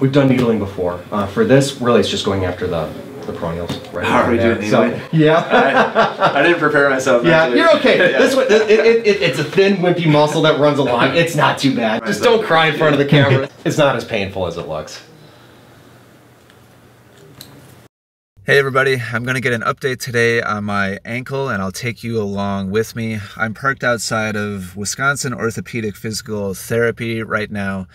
We've done needling before. For this, really, it's just going after the peroneals. Right. How are we doing needling? Yeah. I didn't prepare myself. Yeah, actually. You're okay. Yeah. This one, it's a thin, wimpy muscle that runs a line. It's not too bad. Just don't cry in front of the camera. It's not as painful as it looks. Hey everybody, I'm going to get an update today on my ankle and I'll take you along with me. I'm parked outside of Wisconsin Orthopedic Physical Therapy right now.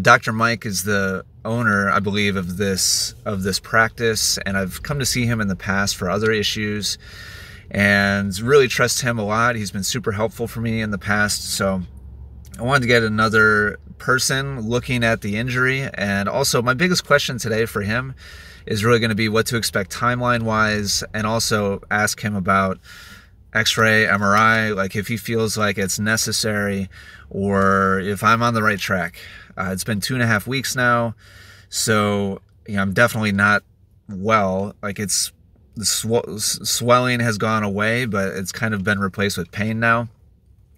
Dr. Mike is the owner, I believe, of this practice, and I've come to see him in the past for other issues and really trust him a lot. He's been super helpful for me in the past, so I wanted to get another person looking at the injury. And also my biggest question today for him is really going to be what to expect timeline-wise, and also ask him about x-ray, MRI, like if he feels like it's necessary or if I'm on the right track. It's been 2.5 weeks now, so you know, I'm definitely not well. Like it's, the swelling has gone away, but it's kind of been replaced with pain now.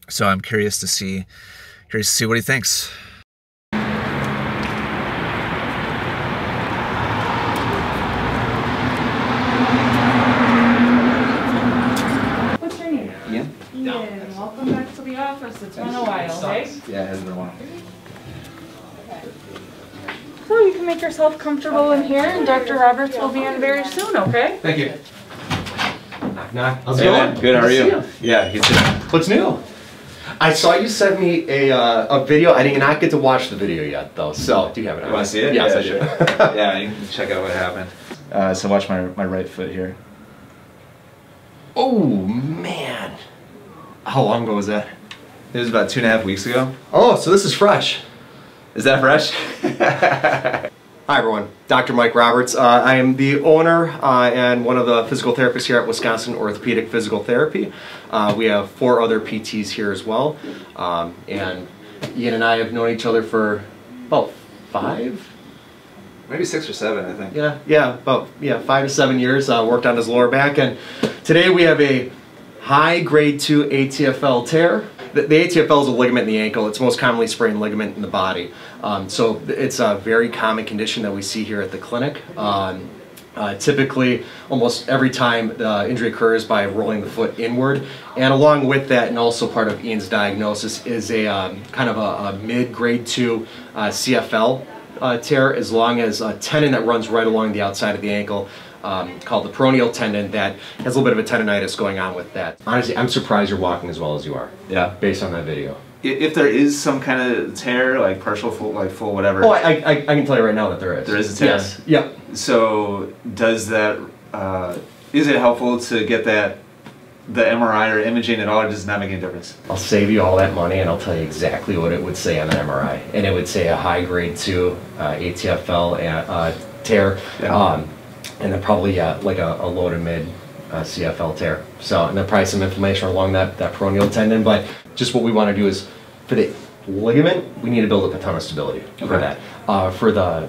So I'm curious to see what he thinks. Welcome back to the office. It's been a while, right? Yeah, it has been a while. So you can make yourself comfortable in here, and Dr. Roberts will be in very soon, okay? Thank you. Knock, knock. How's it going? Good, how are you? Yeah, he's good. What's new? I saw you send me a video. I did not get to watch the video yet, though, so do you have it? You want to see it? Yes, I do. Yeah, you can check out what happened. So watch my right foot here. Oh, man. How long ago was that? It was about 2.5 weeks ago. Oh, so this is fresh. Is that fresh? Hi everyone, Dr. Mike Roberts. I am the owner and one of the physical therapists here at Wisconsin Orthopedic Physical Therapy. We have 4 other PTs here as well. And Ian and I have known each other for about 5? Maybe 6 or 7, I think. Yeah, about 5 to 7 years. Worked on his lower back, and today we have a high grade 2 ATFL tear. The ATFL is a ligament in the ankle. It's the most commonly sprained ligament in the body. So it's a very common condition that we see here at the clinic. Typically, almost every time the injury occurs by rolling the foot inward. And along with that, and also part of Ian's diagnosis, is a kind of a mid-grade 2 CFL tear, as long as a tendon that runs right along the outside of the ankle, called the peroneal tendon, that has a little bit of a tendonitis going on with that. Honestly, I'm surprised you're walking as well as you are. Yeah. Based on that video. If there is some kind of tear, like partial, full, like full, whatever. Oh, I can tell you right now that there is. There is a tear? Yes. Yep. So does that, is it helpful to get that, the MRI or imaging at all, or does it not make any difference? I'll save you all that money and I'll tell you exactly what it would say on the MRI. And it would say a high grade 2 ATFL tear. Yeah. And then probably, yeah, like a low to mid CFL tear. So, and then probably some inflammation along that peroneal tendon. But just what we want to do is, for the ligament, we need to build up a ton of stability for that. For the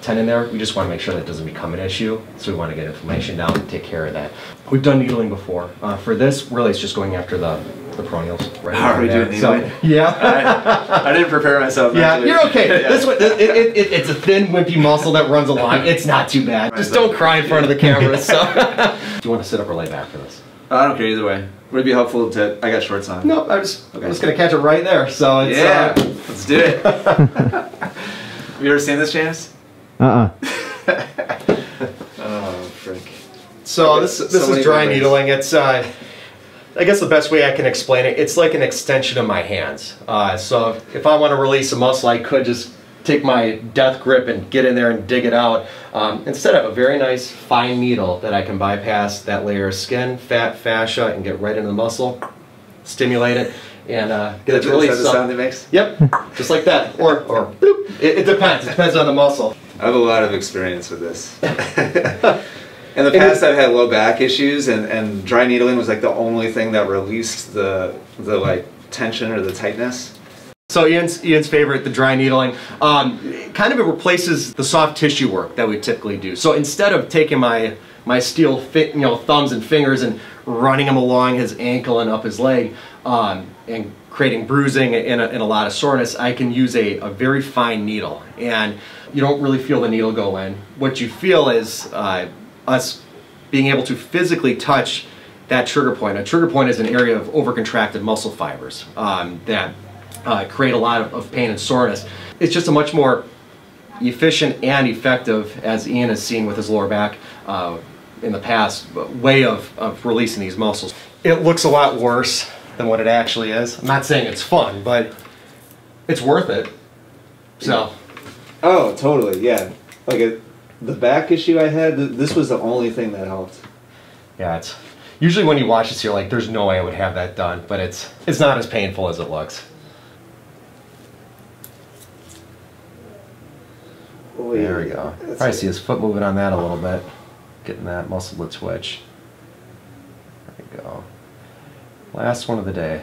tendon there, we just want to make sure that doesn't become an issue. So we want to get inflammation down and take care of that. We've done needling before. For this, really, it's just going after the peroneals. Right. How are we doing needling? So, yeah. I didn't prepare myself. Yeah, actually. You're okay. Yeah. This one, it's a thin, wimpy muscle that runs a line. It's not too bad. Just don't cry in front of the camera. So. Do you want to sit up or lay back for this? I don't care either way. Would it be helpful to? I got shorts on. No, I'm just gonna catch it right there. So it's, yeah, let's do it. Have you ever seen this, James? Oh, frick. So this is dry needling. It's I guess the best way I can explain it, it's like an extension of my hands. So if I want to release a muscle, I could just take my death grip and get in there and dig it out. Instead, I have a very nice fine needle that I can bypass that layer of skin, fat, fascia, and get right into the muscle, stimulate it, and get it to release. Is that the sound it makes? Yep, just like that. Or boop. It depends. It depends on the muscle. I have a lot of experience with this. In the past, I've had low back issues, and dry needling was like the only thing that released the like tension or the tightness. So Ian's favorite, the dry needling, kind of it replaces the soft tissue work that we typically do. So instead of taking my steel thumbs and fingers and running them along his ankle and up his leg, and creating bruising and a lot of soreness, I can use a very fine needle, and you don't really feel the needle go in. What you feel is us being able to physically touch that trigger point. A trigger point is an area of overcontracted muscle fibers that create a lot of pain and soreness. It's just a much more efficient and effective, as Ian has seen with his lower back in the past, way of releasing these muscles. It looks a lot worse than what it actually is. I'm not saying it's fun, but it's worth it. So. Oh, totally, yeah. Like the back issue I had, this was the only thing that helped. Yeah, it's usually when you watch this, you're like, "There's no way I would have that done," but it's not as painful as it looks. Well, yeah, there we go. I see his foot moving on that a little bit, getting that muscle to twitch. There we go. Last one of the day.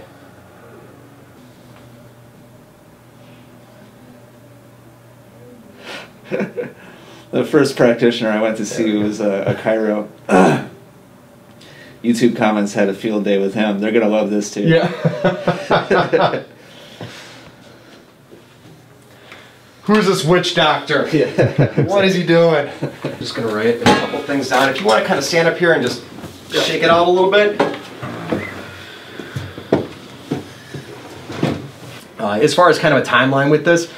The first practitioner I went to see was a chiro. YouTube comments had a field day with him. They're going to love this too. Yeah. Who's this witch doctor? Yeah, exactly. What is he doing? I'm just going to write a couple things down. If you want to kind of stand up here and just shake it out a little bit. As far as kind of a timeline with this,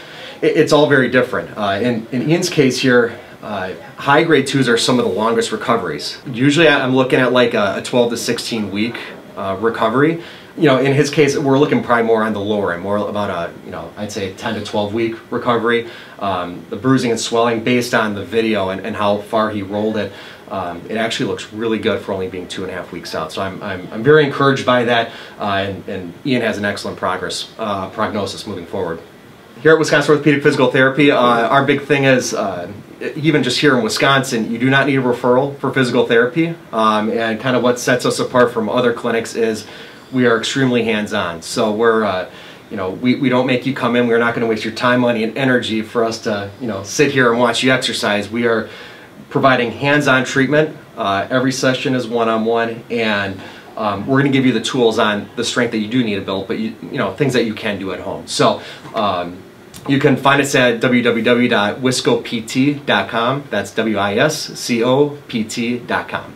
it's all very different. In Ian's case here, high grade 2s are some of the longest recoveries. Usually I'm looking at like a 12 to 16 week recovery. You know, in his case, we're looking probably more on the lower end, more about a, you know, I'd say 10 to 12 week recovery. The bruising and swelling, based on the video and how far he rolled it, it actually looks really good for only being 2.5 weeks out. So I'm very encouraged by that, and Ian has an excellent prognosis moving forward. Here at Wisconsin Orthopedic Physical Therapy, our big thing is, even just here in Wisconsin, you do not need a referral for physical therapy, and kind of what sets us apart from other clinics is we are extremely hands-on. So we're, you know, we don't make you come in. We're not going to waste your time, money, and energy for us to, you know, sit here and watch you exercise. We are providing hands-on treatment. Every session is one-on-one, and we're going to give you the tools on the strength that you do need to build, but you know, things that you can do at home. So. You can find us at www.wiscopt.com. That's W-I-S-C-O-P-T.com.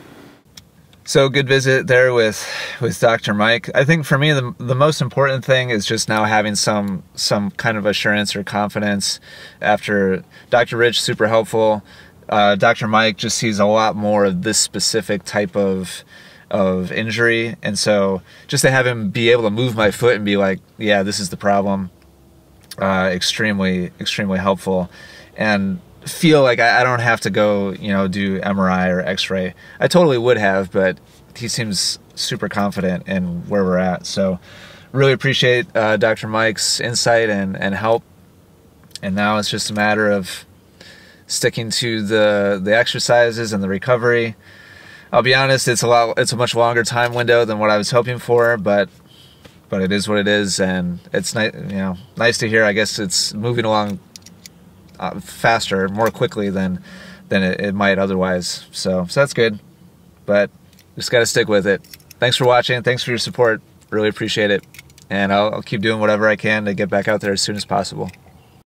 So good visit there with Dr. Mike. I think for me, the most important thing is just now having some kind of assurance or confidence after Dr. Rich, super helpful. Dr. Mike just sees a lot more of this specific type of injury. And so just to have him be able to move my foot and be like, yeah, this is the problem. Extremely helpful, and feel like I don't have to go, you know, do MRI or x-ray. I totally would have, but he seems super confident in where we're at. So really appreciate Dr. Mike's insight and help. And now it's just a matter of sticking to the exercises and the recovery. I'll be honest, it's a much longer time window than what I was hoping for, but it is what it is, and it's nice, you know, nice to hear. I guess it's moving along faster, more quickly than it might otherwise. So that's good, but just got to stick with it. Thanks for watching. Thanks for your support. Really appreciate it, and I'll keep doing whatever I can to get back out there as soon as possible.